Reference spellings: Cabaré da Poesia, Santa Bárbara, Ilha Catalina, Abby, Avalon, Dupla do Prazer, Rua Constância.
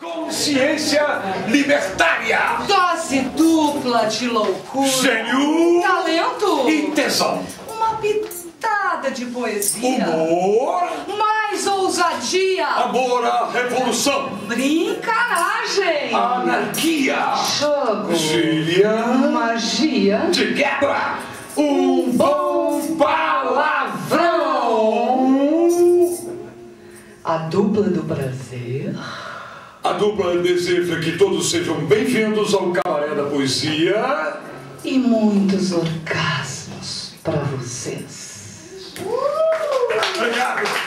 Consciência libertária! Dose dupla de loucura! Gênio! Talento! E tesão! Uma pitada de poesia! Humor! Mais ousadia! Amor à revolução! Brincaragem! Anarquia! Jogo! Gíria! Magia! De quebra! Um bom palavrão! A dupla do prazer... A dupla deseja que todos sejam bem-vindos ao Cabaré da Poesia. E muitos orgasmos para vocês. Obrigado.